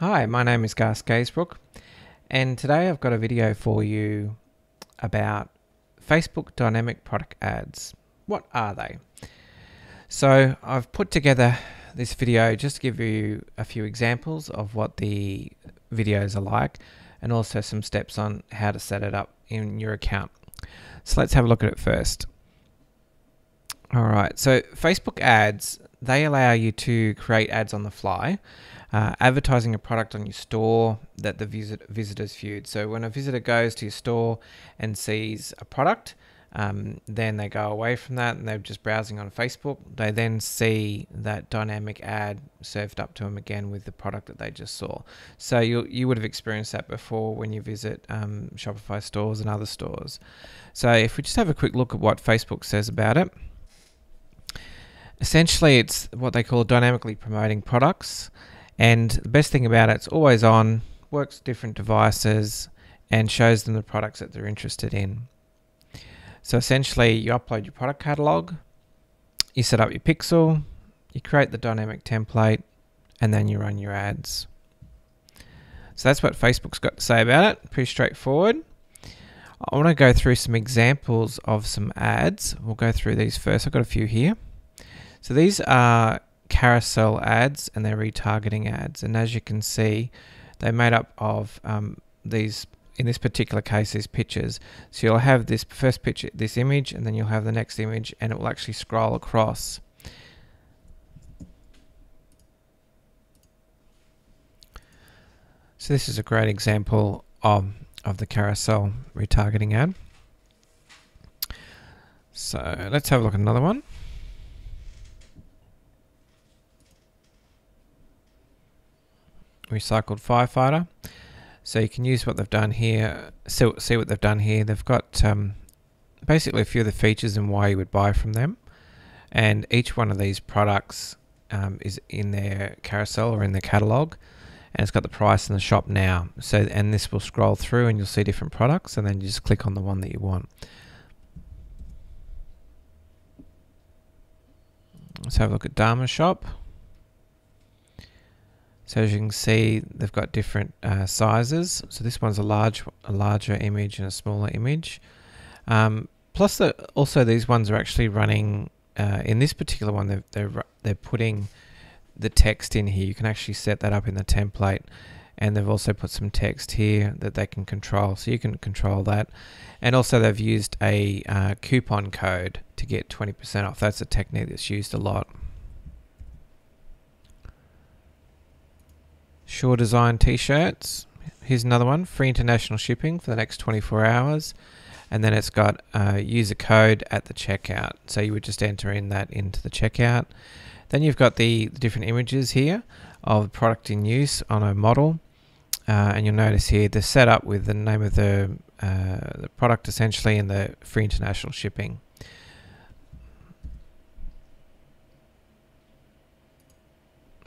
Hi, my name is Garth Scaysbrook, and today I've got a video for you about Facebook dynamic product ads. What are they? So I've put together this video just to give you a few examples of what the videos are like, and also some steps on how to set it up in your account. So let's have a look at it first. Alright, so Facebook ads, they allow you to create ads on the fly, advertising a product on your store that the visitors viewed. So when a visitor goes to your store and sees a product, then they go away from that and they're just browsing on Facebook. They then see that dynamic ad served up to them again with the product that they just saw. So you would have experienced that before when you visit Shopify stores and other stores. So if we just have a quick look at what Facebook says about it. Essentially, it's what they call dynamically promoting products, and the best thing about it, it's always on, works with different devices, and shows them the products that they're interested in. So essentially, you upload your product catalog, you set up your pixel, you create the dynamic template, and then you run your ads. So that's what Facebook's got to say about it. Pretty straightforward. I want to go through some examples of some ads. We'll go through these first. I've got a few here. So these are carousel ads and they're retargeting ads, and as you can see, they're made up of these, in this particular case, these pictures. So you'll have this first picture, this image, and then you'll have the next image, and it will actually scroll across. So this is a great example of the carousel retargeting ad. So let's have a look at another one. Recycled Firefighter. So you can use what they've done here, see what they've done here. They've got basically a few of the features and why you would buy from them, and each one of these products is in their carousel or in their catalog, and it's got the price in the shop now. So, and this will scroll through and you'll see different products, and then you just click on the one that you want. Let's have a look at Dharma Shop. So as you can see, they've got different sizes. So this one's a larger image and a smaller image. Plus, also these ones are actually running. In this particular one, they're putting the text in here. You can actually set that up in the template, and they've also put some text here that they can control. So you can control that, and also they've used a coupon code to get 20% off. That's a technique that's used a lot. Sure Design T-shirts. Here's another one, free international shipping for the next 24 hours. And then it's got a user code at the checkout. So you would just enter in that into the checkout. Then you've got the different images here of product in use on a model. And you'll notice here the setup with the name of the product essentially, and the free international shipping.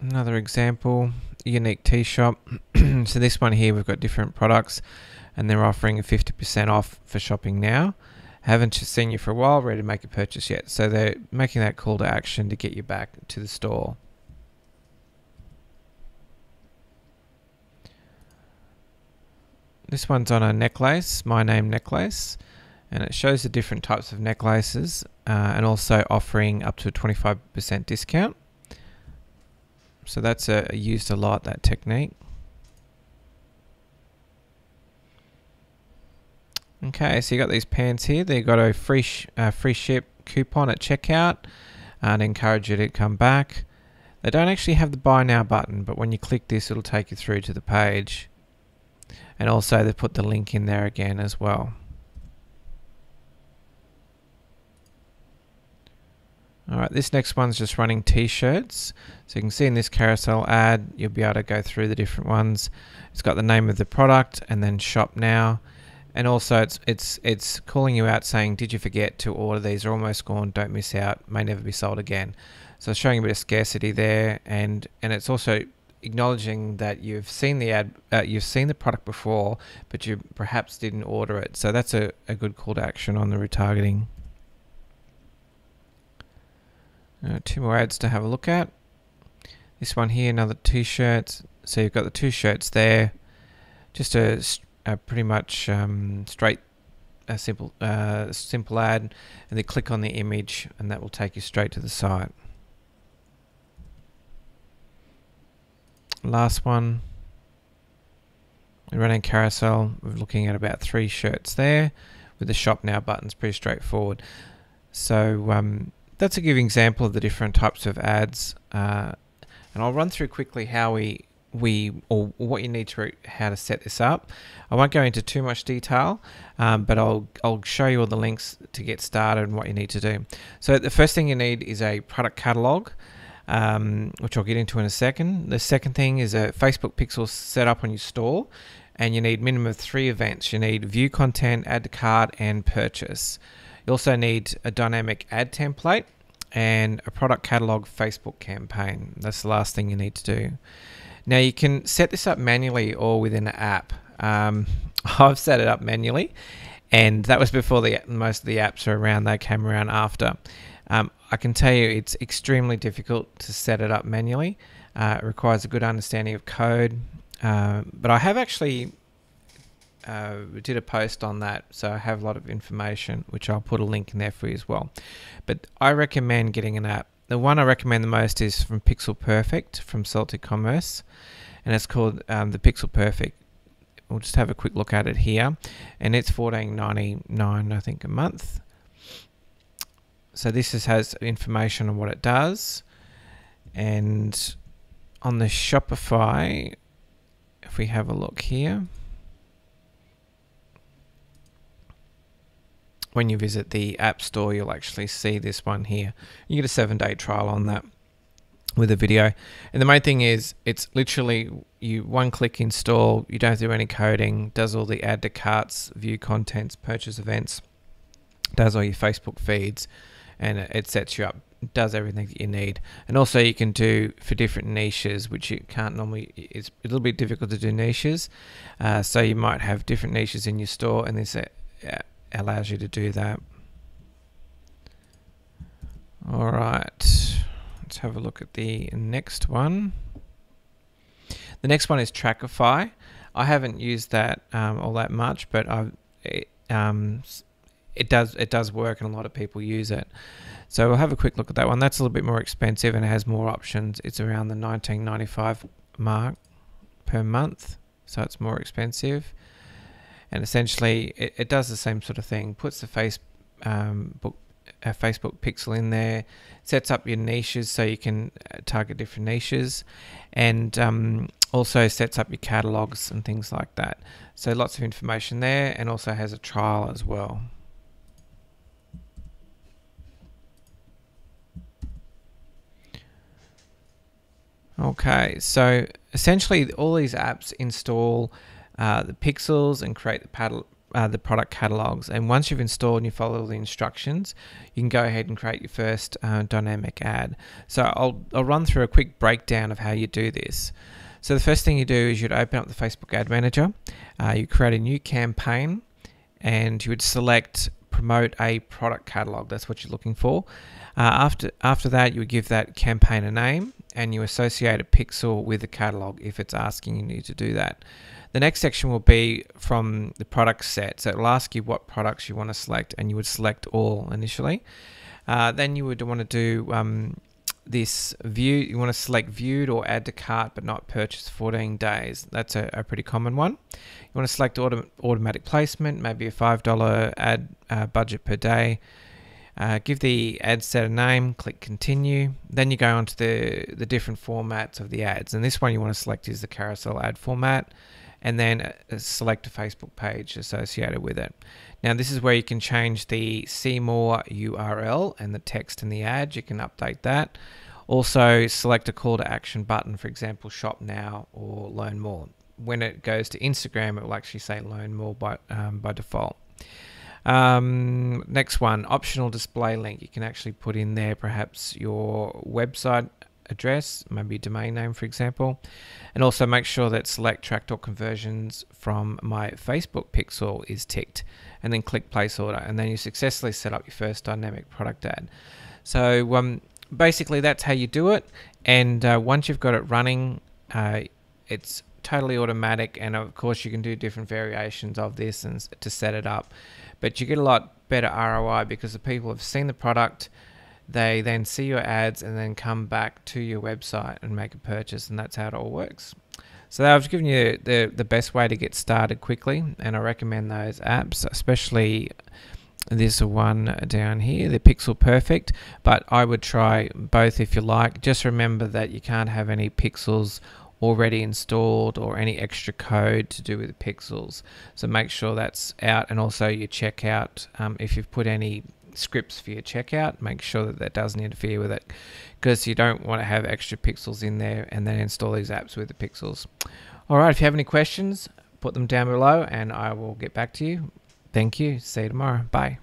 Another example, unique tea shop. So this one here, we've got different products and they're offering a 50% off for shopping now. Haven't seen you for a while, ready to make a purchase yet. So they're making that call to action to get you back to the store. This one's on a necklace, My Name Necklace, and it shows the different types of necklaces and also offering up to a 25% discount. So that's used a lot, that technique. Okay, so you got these pants here. They've got a free ship coupon at checkout, and encourage you to come back. They don't actually have the buy now button, but when you click this, it'll take you through to the page. And also they've put the link in there again as well. Alright, this next one's just running t-shirts. So you can see in this carousel ad, you'll be able to go through the different ones. It's got the name of the product and then shop now. And also it's calling you out saying, did you forget to order? These are almost gone, don't miss out, may never be sold again. So it's showing a bit of scarcity there, and it's also acknowledging that you've seen the ad, you've seen the product before, but you perhaps didn't order it. So that's a good call to action on the retargeting. Two more ads to have a look at. This one here, another t-shirt. So you've got the two shirts there, just a pretty much simple ad, and then click on the image and that will take you straight to the site. Last one, running carousel, we're looking at about 3 shirts there with the shop now buttons, pretty straightforward. So that's a good example of the different types of ads, and I'll run through quickly how what you need to, how to set this up. I won't go into too much detail, but I'll show you all the links to get started and what you need to do. So the first thing you need is a product catalog, which I'll get into in a second. The second thing is a Facebook pixel set up on your store, and you need minimum of 3 events. You need view content, add to cart, and purchase. You also need a dynamic ad template and a product catalog Facebook campaign. That's the last thing you need to do. Now you can set this up manually or within an app. I've set it up manually, and that was before most of the apps are around. They came around after. I can tell you it's extremely difficult to set it up manually. It requires a good understanding of code, but I have actually did a post on that, so I have a lot of information, which I'll put a link in there for you as well. But I recommend getting an app. The one I recommend the most is from Pixel Perfect from Celtic Commerce, and it's called the Pixel Perfect. We'll just have a quick look at it here, and it's $14.99 I think a month. So this has information on what it does, and on the Shopify, if we have a look here, when you visit the App Store, you'll actually see this one here. You get a 7-day trial on that with a video. And the main thing is, it's literally you one-click install, you don't do any coding, does all the add to carts, view contents, purchase events, does all your Facebook feeds, and it sets you up, does everything that you need. And also you can do for different niches, which you can't normally, it's a little bit difficult to do niches. So you might have different niches in your store, and this allows you to do that. All right, let's have a look at the next one. The next one is Trackify. I haven't used that all that much, but it does work, and a lot of people use it. So we'll have a quick look at that one. That's a little bit more expensive and it has more options. It's around the $19.95 mark per month, so it's more expensive. And essentially, it does the same sort of thing. Puts the Facebook pixel in there, sets up your niches so you can target different niches, and also sets up your catalogs and things like that. So lots of information there, and also has a trial as well. Okay, so essentially all these apps install the pixels and create the product catalogs, and once you've installed and you follow the instructions, you can go ahead and create your first dynamic ad. So I'll run through a quick breakdown of how you do this. So the first thing you do is you'd open up the Facebook Ad Manager, you create a new campaign, and you would select promote a product catalog. That's what you're looking for. After that, you would give that campaign a name, and you associate a pixel with the catalog if it's asking you to do that. The next section will be from the product set, so it'll ask you what products you want to select, and you would select all initially. Then you would want to do this view. You want to select viewed or add to cart but not purchased 14 days. That's a pretty common one. You want to select automatic placement, maybe a $5 ad budget per day. Give the ad set a name, click continue. Then you go on to the different formats of the ads, and this one you want to select is the carousel ad format, and then select a Facebook page associated with it. Now this is where you can change the see more URL and the text in the ad. You can update that. Also select a call to action button, for example, shop now or learn more. When it goes to Instagram, it will actually say learn more by default. Next one, optional display link. You can actually put in there perhaps your website address, maybe domain name for example, and also make sure that select tracked or conversions from my Facebook pixel is ticked, and then click place order, and then you successfully set up your first dynamic product ad. So basically that's how you do it, and once you've got it running, It's totally automatic, and of course you can do different variations of this and to set it up, but you get a lot better ROI because the people have seen the product, they then see your ads and then come back to your website and make a purchase, and that's how it all works. So I've given you the best way to get started quickly, and I recommend those apps, especially this one down here, the Pixel Perfect, but I would try both if you like. Just remember that you can't have any pixels already installed or any extra code to do with the pixels, so make sure that's out. And also your checkout, if you've put any scripts for your checkout, make sure that that doesn't interfere with it, because you don't want to have extra pixels in there and then install these apps with the pixels. Alright, if you have any questions, put them down below and I will get back to you. Thank you, see you tomorrow, bye.